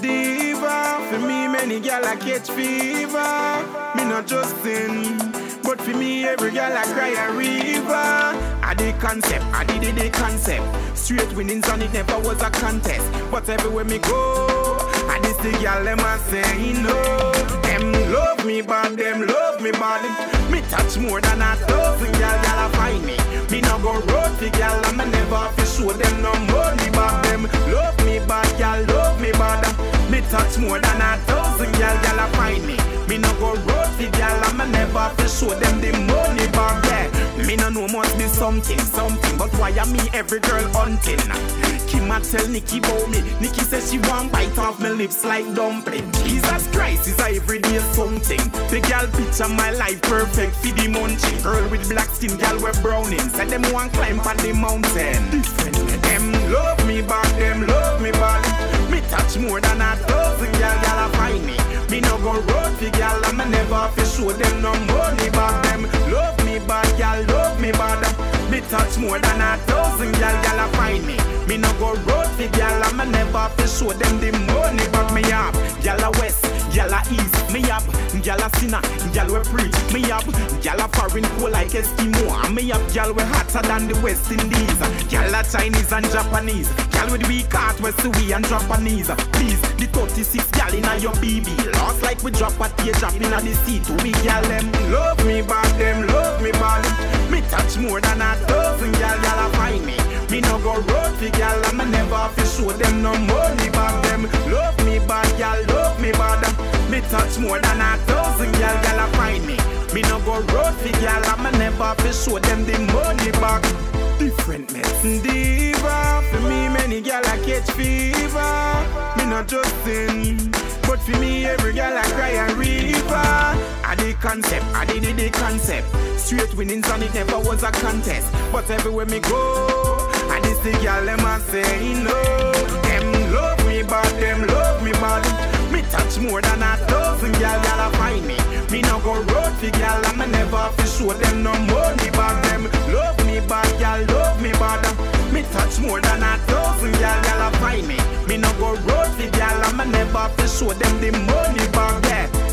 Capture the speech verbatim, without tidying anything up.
diva. For me, many gal I catch fever. Me not just sin, but for me, every gal I cry a river. I did concept, I did the concept. Straight winnings on it never was a contest. But everywhere me go, I did the gal them a say no. Them love me, but them love me, but me touch more than a thousand gal that I find me. Me no go road the gal and me never fi show them no money, but them love me, but gal love me, but me touch more than a thousand gal gal I find me. Me no go road the gal and me never fi show them the money, but yeah. Me no know must be something, something. But why am me every girl hunting? Kima tell Nikki about me. Nikki says she want bite off my lips like dumpling. Jesus Christ is a everyday something. The girl picture my life perfect for the munching. Girl with black skin, girl with browning. Said them want climb on the mountain. Different. Them love me back, them love me back. Me touch more than a thousand girl, girl I find me. Me no go road for girl and me never fi show them no money back. Them love me back, girl. Me bad, me touch more than a thousand gal gal find me. Me no go road for gal and me never fi show them the money. But me up, gal west, gal east, me up, gal sinner, gal we preach, me up, gal foreign cool like Eskimo, and me up, gal we hotter than the West Indies, gal Chinese and Japanese, gal with weak heart West Suey and Japanese. Please, the thirty-six gal inna your baby, lost like we drop a teardrop inna the sea. To we gal them love me bad, them love me bad. Me touch more than a thousand gal, gal find me. Me no go road for gal and me never fi show them no money back. Them love me bad, gal love me bad. Me touch more than a thousand gal, gal find me. Me no go road for gal and me never fi show them the money back. Different medicine diva. For me many gal I catch fever. Me not just sin, but for me every gal I cry a river. I did concept, I did the concept. Straight winnings on it never was a contest. But everywhere me go, I did the girl them a say no. Them love me bad, them love me bad. Me touch more than a thousand girl, girl I find me. Me no go road for girl and me never fi show them no money back. Them love me bad, girl love me bad. Me touch more than a thousand girl, girl I find me. Me no go road for girl and me never fi show them the money back. Yeah.